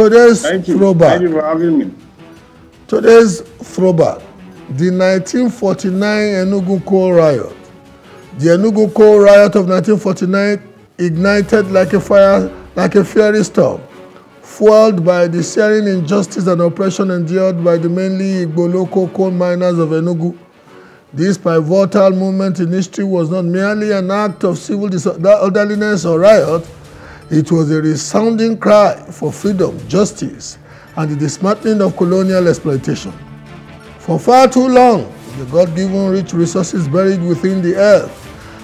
Today's throwback. Thank you for having me. Today's throwback. The 1949 Enugu coal riot. The Enugu coal riot of 1949 ignited like a fire, like a fiery storm, fueled by the searing injustice and oppression endured by the mainly Igbo local coal miners of Enugu. This pivotal moment in history was not merely an act of civil disorderliness or riot, it was a resounding cry for freedom, justice, and the dismantling of colonial exploitation. For far too long, the God-given rich resources buried within the earth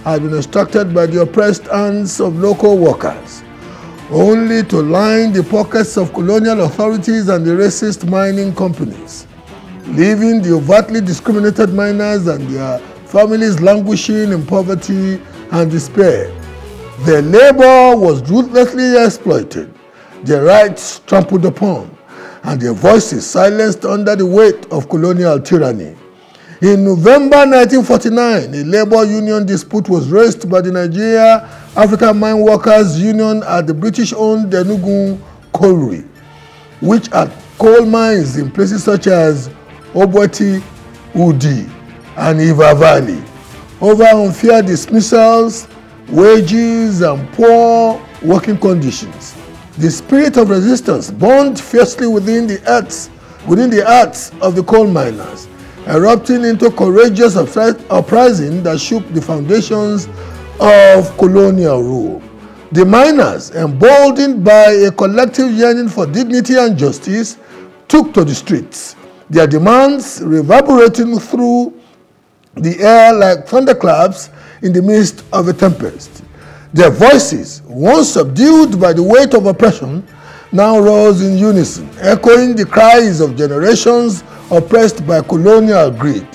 had been extracted by the oppressed hands of local workers, only to line the pockets of colonial authorities and the racist mining companies, leaving the overtly discriminated miners and their families languishing in poverty and despair. Their labor was ruthlessly exploited, their rights trampled upon, and their voices silenced under the weight of colonial tyranny. In November 1949, a labor union dispute was raised by the Nigeria-African Mine Workers Union at the British-owned Enugu Colliery, which had coal mines in places such as Obwetti, Udi, and Iva Valley, over unfair dismissals, wages, and poor working conditions. The spirit of resistance burned fiercely within the hearts of the coal miners, erupting into courageous uprising that shook the foundations of colonial rule. The miners, emboldened by a collective yearning for dignity and justice, took to the streets, their demands reverberating through the air like thunderclaps in the midst of a tempest. Their voices, once subdued by the weight of oppression, now rose in unison, echoing the cries of generations oppressed by colonial greed.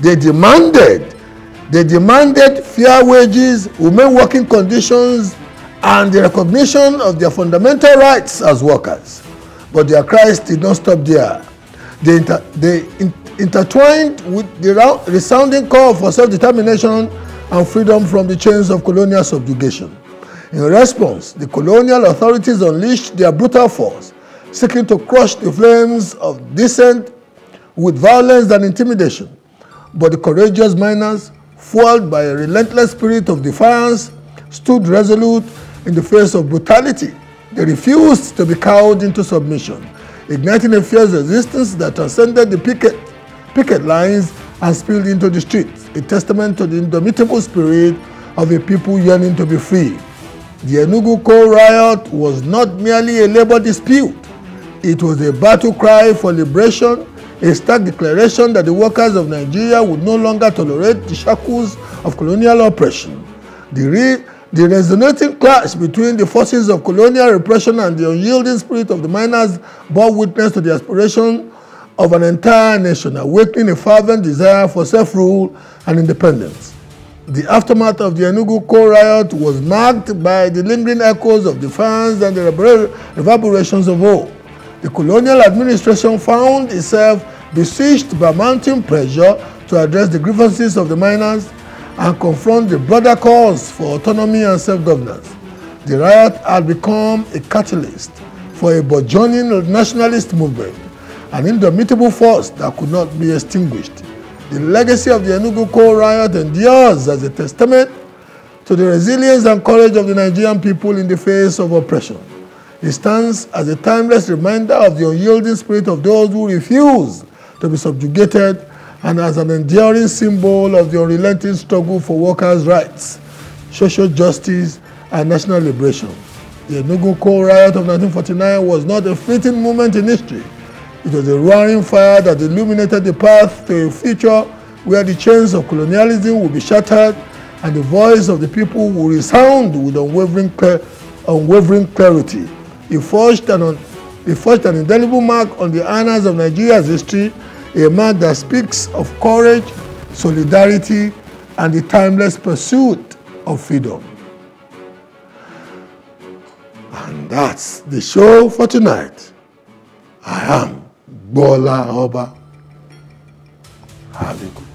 They demanded fair wages, humane working conditions, and the recognition of their fundamental rights as workers. But their cries did not stop there. They intertwined with the resounding call for self-determination and freedom from the chains of colonial subjugation. In response, the colonial authorities unleashed their brutal force, seeking to crush the flames of dissent with violence and intimidation. But the courageous miners, fueled by a relentless spirit of defiance, stood resolute in the face of brutality. They refused to be cowed into submission, igniting a fierce resistance that transcended the picket lines and spilled into the streets, a testament to the indomitable spirit of a people yearning to be free. The Enugu coal riot was not merely a labor dispute. It was a battle cry for liberation, a stark declaration that the workers of Nigeria would no longer tolerate the shackles of colonial oppression. The resonating clash between the forces of colonial repression and the unyielding spirit of the miners bore witness to the aspiration of an entire nation, awakening a fervent desire for self-rule and independence. The aftermath of the Enugu coal riot was marked by the lingering echoes of defiance and the reverberations of hope. The colonial administration found itself besieged by mounting pressure to address the grievances of the miners and confront the broader calls for autonomy and self-governance. The riot had become a catalyst for a burgeoning nationalist movement, an indomitable force that could not be extinguished. The legacy of the Enugu coal riot endures as a testament to the resilience and courage of the Nigerian people in the face of oppression. It stands as a timeless reminder of the unyielding spirit of those who refuse to be subjugated, and as an enduring symbol of the unrelenting struggle for workers' rights, social justice, and national liberation. The Enugu coal riot of 1949 was not a fleeting moment in history. It was a roaring fire that illuminated the path to a future where the chains of colonialism would be shattered and the voice of the people would resound with unwavering clarity. It forged an indelible mark on the annals of Nigeria's history, a mark that speaks of courage, solidarity, and the timeless pursuit of freedom. And that's the show for tonight. I am Bola Oba. Have a good day.